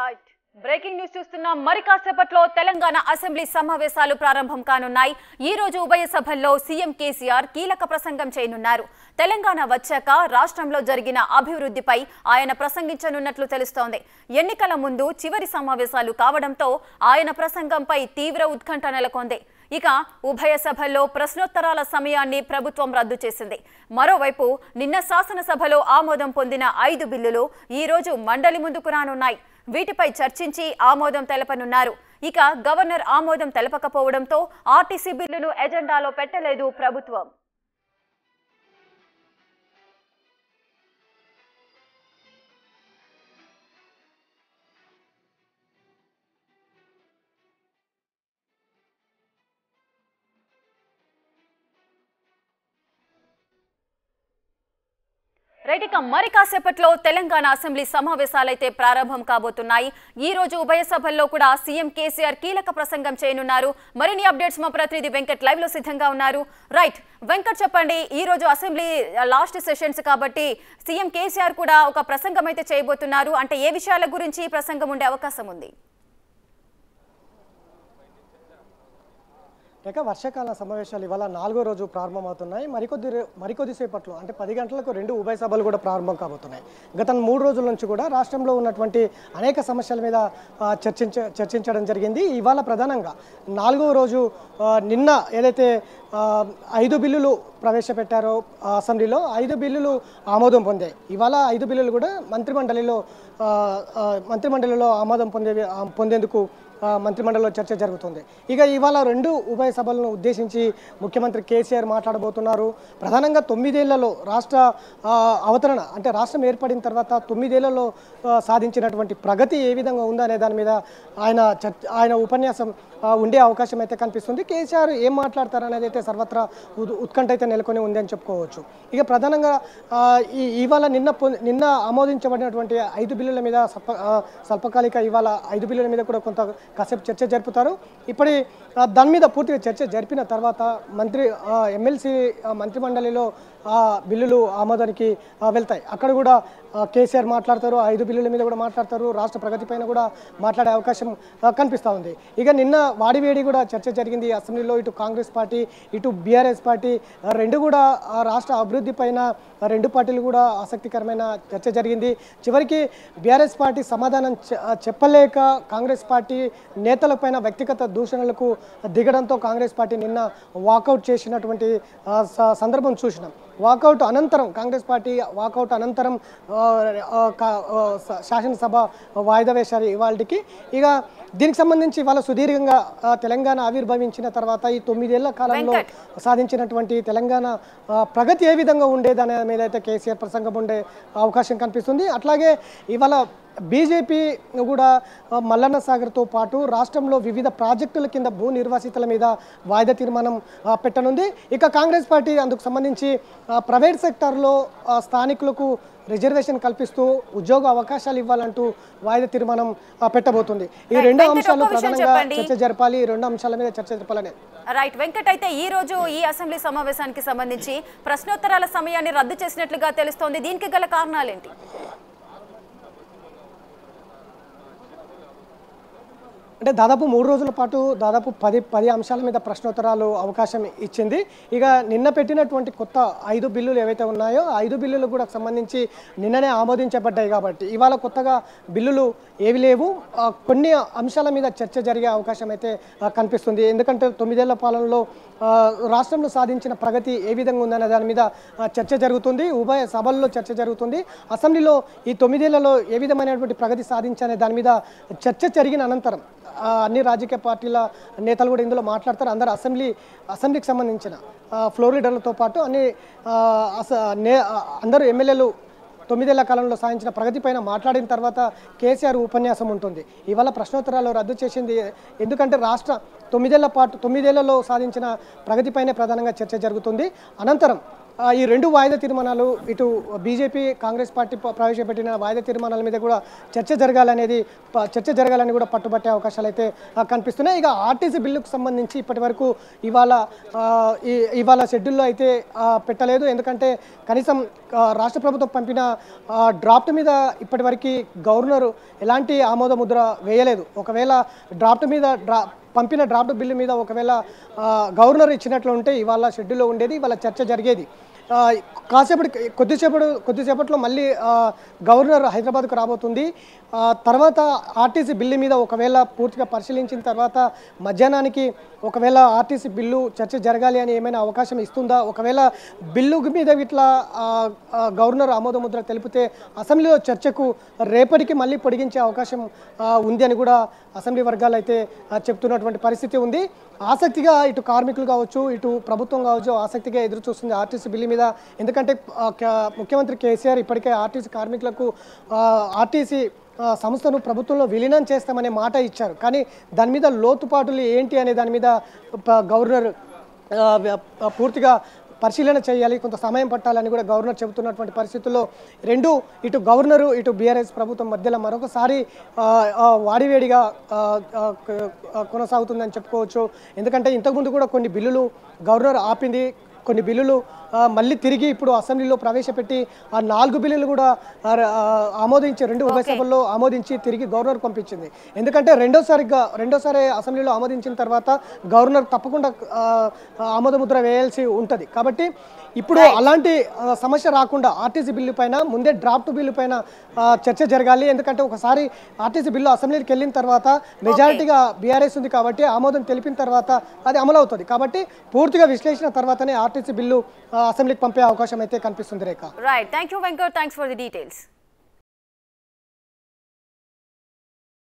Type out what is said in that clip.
Right breaking news చూస్తున్నాం. మరి కాసేపట్లో తెలంగాణ అసెంబ్లీ సమావేశాలు ప్రారంభం కానున్నాయి. ఈ రోజు ఉభయ సభల్లో సీఎం కేసీఆర్ కీలక ప్రసంగం చేయనున్నారు. తెలంగాణ వచ్చాక రాష్ట్రంలో జరిగిన అభివృద్ధిపై ఆయన ప్రసంగించనున్నట్లు తెలుస్తోంది. ఎన్నికల ముందు చివరి సమావేశాలు కావడంతో ఆయన ప్రసంగంపై తీవ్ర ఉత్కంఠ నెలకొంది. ఇక ఉభయ సభల్లో ప్రశ్నోత్తరాల సమయాన్ని ప్రభుత్వం రద్దు చేసింది. మరోవైపు నిన్న శాసనసభలో ఆమోదం పొందిన 5 బిల్లులు ఈ రోజు మండలి ముందుకు రానున్నాయి. వీటిపై చర్చించి ఆమోదం తెలపనున్నారు. ఇక గవర్నర్ ఆమోదం తెలపకపోవడంతో ఆర్టీసీ బిల్లును ఎజెండాలో పెట్టలేదు ప్రభుత్వం. రైట్, మరి కాసేపట్లో తెలంగాణ అసెంబ్లీ సమావేశాలైతే ప్రారంభం కాబోతున్నాయి. ఈ రోజు ఉభయ సభల్లో కూడా సీఎం కేసీఆర్ కీలక ప్రసంగం చేయనున్నారు. మరిన్ని అప్డేట్స్ మా ప్రతినిధి వెంకట్ లైవ్ లో సిద్ధంగా ఉన్నారు. రైట్ వెంకట్, చెప్పండి, ఈ రోజు అసెంబ్లీ లాస్ట్ సెషన్స్ కాబట్టి సీఎం కేసీఆర్ కూడా ఒక ప్రసంగం అయితే చేయబోతున్నారు. అంటే ఏ విషయాల గురించి ఈ ప్రసంగం ఉండే అవకాశం ఉంది? లేక వర్షాకాల సమావేశాలు ఇవాళ 4వ రోజు ప్రారంభమవుతున్నాయి. మరికొద్దిసేపట్లో అంటే 10 గంటలకు 2 ఉభయ సభలు కూడా ప్రారంభం కాబోతున్నాయి. గత 3 రోజుల నుంచి కూడా రాష్ట్రంలో ఉన్నటువంటి అనేక సమస్యల మీద చర్చించడం జరిగింది. ఇవాళ ప్రధానంగా 4వ రోజు నిన్న ఏదైతే 5 బిల్లులు ప్రవేశపెట్టారో అసెంబ్లీలో, 5 బిల్లులు ఆమోదం పొందాయి. ఇవాళ 5 బిల్లులు కూడా మంత్రిమండలిలో ఆమోదం పొందేందుకు మంత్రిమండలిలో చర్చ జరుగుతుంది. ఇక ఇవాళ 2 ఉభయ సభలను ఉద్దేశించి ముఖ్యమంత్రి కేసీఆర్ మాట్లాడబోతున్నారు. ప్రధానంగా 9 ఏళ్లలో రాష్ట్ర అవతరణ అంటే రాష్ట్రం ఏర్పడిన తర్వాత 9 ఏళ్లలో సాధించినటువంటి ప్రగతి ఏ విధంగా ఉందనే దాని మీద ఆయన ఉపన్యాసం ఉండే అవకాశం అయితే కనిపిస్తుంది. కేసీఆర్ ఏం మాట్లాడతారనేది అయితే సర్వత్రా ఉత్కంఠ అయితే నెలకొని ఉంది అని చెప్పుకోవచ్చు. ఇక ప్రధానంగా ఇవాళ నిన్న ఆమోదించబడినటువంటి 5 బిల్లుల మీద స్వల్పకాలిక ఇవాళ 5 బిల్లుల మీద కూడా కొంత కాసేపు చర్చ జరుపుతారు. ఇప్పటి దాని మీద పూర్తిగా చర్చ జరిపిన తర్వాత మంత్రిమండలిలో ఆ బిల్లులు ఆమోదానికి వెళ్తాయి. అక్కడ కూడా కేసీఆర్ మాట్లాడతారు, 5 బిల్లుల మీద కూడా మాట్లాడతారు, రాష్ట్ర ప్రగతి పైన కూడా మాట్లాడే అవకాశం కనిపిస్తూ ఉంది. ఇక నిన్న వాడివేడి కూడా చర్చ జరిగింది అసెంబ్లీలో. ఇటు కాంగ్రెస్ పార్టీ, ఇటు బీఆర్ఎస్ పార్టీ రెండు కూడా రాష్ట్ర అభివృద్ధి పైన రెండు పార్టీలు కూడా ఆసక్తికరమైన చర్చ జరిగింది. చివరికి బీఆర్ఎస్ పార్టీ సమాధానం చెప్పలేక కాంగ్రెస్ పార్టీ నేతల పైన వ్యక్తిగత దూషణలకు దిగడంతో కాంగ్రెస్ పార్టీ నిన్న వాకౌట్ చేసినటువంటి సందర్భం చూసినాం. కాంగ్రెస్ పార్టీ వాకౌట్ అనంతరం శాసనసభ వాయిదా వేశారు ఇవాళకి. ఇక దీనికి సంబంధించి ఇవాళ సుదీర్ఘంగా తెలంగాణ ఆవిర్భవించిన తర్వాత ఈ 9 ఏళ్ల కాలంలో సాధించినటువంటి తెలంగాణ ప్రగతి ఏ విధంగా ఉండేదనే మీద అయితే కేసీఆర్ ప్రసంగం ఉండే అవకాశం కనిపిస్తుంది. అట్లాగే ఇవాళ బీజేపీ కూడా మల్లన్న సాగర్తో పాటు రాష్ట్రంలో వివిధ ప్రాజెక్టుల కింద భూ నిర్వాసితుల మీద వాయిదా తీర్మానం పెట్టనుంది. ఇక కాంగ్రెస్ పార్టీ అందుకు సంబంధించి ప్రైవేట్ సెక్టార్లో స్థానికులకు రిజర్వేషన్ కల్పిస్తూ ఉద్యోగ అవకాశాలు ఇవ్వాలంటూ వాయిదా తీర్మానం పెట్టబోతుంది. ఈ 2 అంశాలు ప్రధానంగా చర్చ జరపాలి. ఈ 2 అంశాల మీద చర్చ జరపాలని. రైట్ వెంకట్, అయితే ఈ రోజు ఈ అసెంబ్లీ సమావేశానికి సంబంధించి ప్రశ్నోత్తరాల సమయాన్ని రద్దు చేసినట్లుగా తెలుస్తోంది. దీనికి గల కారణాలేంటి? అంటే దాదాపు 3 రోజుల పాటు దాదాపు 10 అంశాల మీద ప్రశ్నోత్తరాలు అవకాశం ఇచ్చింది. ఇక నిన్న పెట్టినటువంటి కొత్త 5 బిల్లులు ఏవైతే ఉన్నాయో 5 బిల్లులు కూడా సంబంధించి నిన్ననే ఆమోదించబడ్డాయి కాబట్టి ఇవాళ కొత్తగా బిల్లులు ఏవి లేవు. కొన్ని అంశాల మీద చర్చ జరిగే అవకాశం అయితే కనిపిస్తుంది. ఎందుకంటే 9 ఏళ్ల పాలనలో రాష్ట్రంలో సాధించిన ప్రగతి ఏ విధంగా ఉందనే దాని మీద చర్చ జరుగుతుంది. ఉభయ సభల్లో చర్చ జరుగుతుంది. అసెంబ్లీలో ఈ 9 ఏళ్లలో ఏ విధమైనటువంటి ప్రగతి సాధించనే దాని మీద చర్చ జరిగిన అనంతరం అన్ని రాజకీయ పార్టీల నేతలు కూడా ఇందులో మాట్లాడతారు. అందరు అసెంబ్లీకి సంబంధించిన ఫ్లోర్ లీడర్లతో పాటు అందరూ ఎమ్మెల్యేలు 9 ఏళ్ల కాలంలో సాధించిన ప్రగతి పైన మాట్లాడిన తర్వాత కేసీఆర్ ఉపన్యాసం ఉంటుంది. ఇవాళ ప్రశ్నోత్తరాలు రద్దు చేసింది ఎందుకంటే రాష్ట్ర 9 ఏళ్లలో సాధించిన ప్రగతి పైనే ప్రధానంగా చర్చ జరుగుతుంది. అనంతరం ఈ రెండు వాయిదా తీర్మానాలు ఇటు బీజేపీ కాంగ్రెస్ పార్టీ ప్రవేశపెట్టిన వాయిదా తీర్మానాల మీద కూడా చర్చ జరగాలని కూడా పట్టుబట్టే అవకాశాలు అయితే కనిపిస్తున్నాయి. ఇక ఆర్టీసీ బిల్లుకు సంబంధించి ఇప్పటివరకు ఇవాళ షెడ్యూల్లో అయితే పెట్టలేదు. ఎందుకంటే కనీసం రాష్ట్ర ప్రభుత్వం పంపిన డ్రాఫ్ట్ మీద ఇప్పటివరకు గవర్నర్ ఎలాంటి ఆమోద ముద్ర వేయలేదు. ఒకవేళ డ్రాఫ్ట్ మీద పంపిన డ్రాఫ్ట్ బిల్లు మీద ఒకవేళ గవర్నర్ ఇచ్చినట్లు ఉంటే ఇవాళ షెడ్యూల్లో ఉండేది, ఇవాళ చర్చ జరిగేది. కొద్దిసేపట్లో మళ్ళీ గవర్నర్ హైదరాబాద్కు రాబోతుంది. తర్వాత ఆర్టీసీ బిల్లు మీద ఒకవేళ పూర్తిగా పరిశీలించిన తర్వాత మధ్యాహ్నానికి ఒకవేళ ఆర్టీసీ బిల్లు చర్చ జరగాలి అని ఏమైనా అవకాశం ఇస్తుందా? ఒకవేళ బిల్లు మీద ఇట్లా గవర్నర్ ఆమోద ముద్ర తెలిపితే అసెంబ్లీలో చర్చకు రేపటికి మళ్ళీ పొడిగించే అవకాశం ఉంది అని కూడా అసెంబ్లీ వర్గాలు అయితే చెప్తున్నటువంటి పరిస్థితి ఉంది. ఆసక్తిగా ఇటు కార్మికులు కావచ్చు, ఇటు ప్రభుత్వం కావచ్చు, ఆసక్తిగా ఎదురు చూస్తుంది ఆర్టీసీ బిల్లు మీద. ఎందుకంటే ముఖ్యమంత్రి కేసీఆర్ ఇప్పటికే ఆర్టీసీ కార్మికులకు ఆర్టీసీ సంస్థను ప్రభుత్వంలో విలీనం చేస్తామనే మాట ఇచ్చారు. కానీ దాని మీద లోతుపాటులు ఏంటి అనే దాని మీద గవర్నర్ పూర్తిగా పరిశీలన చేయాలి, కొంత సమయం పట్టాలని కూడా గవర్నర్ చెబుతున్నటువంటి పరిస్థితుల్లో రెండు ఇటు గవర్నరు ఇటు బీఆర్ఎస్ ప్రభుత్వం మధ్యలో మరొకసారి వాడివేడిగా కొనసాగుతుందని చెప్పుకోవచ్చు. ఎందుకంటే ఇంతకుముందు కూడా కొన్ని బిల్లులు గవర్నర్ ఆపింది, కొన్ని బిల్లులు మళ్ళీ తిరిగి ఇప్పుడు అసెంబ్లీలో ప్రవేశపెట్టి ఆ 4 బిల్లులు కూడా ఆమోదించి 2 ఉభయ సభల్లో ఆమోదించి తిరిగి గవర్నర్ పంపించింది. ఎందుకంటే రెండోసారి అసెంబ్లీలో ఆమోదించిన తర్వాత గవర్నర్ తప్పకుండా ఆమోద ముద్ర వేయాల్సి ఉంటుంది. కాబట్టి ఇప్పుడు అలాంటి సమస్య రాకుండా ఆర్టీసీ బిల్లు పైన ముందే డ్రాఫ్ట్ బిల్లు పైన చర్చ జరగాలి. ఎందుకంటే ఒకసారి ఆర్టీసీ బిల్లు అసెంబ్లీకి వెళ్ళిన తర్వాత మెజారిటీగా బీఆర్ఎస్ ఉంది కాబట్టి ఆమోదం తెలిపిన తర్వాత అది అమలు అవుతుంది. కాబట్టి పూర్తిగా విశ్లేషణ తర్వాతనే ఆర్టీసీ బిల్లు అసెంబ్లీకి పంపే అవకాశం అయితే కనిపిస్తుంది. Rekha, right, thank you Venkat, thanks for the details.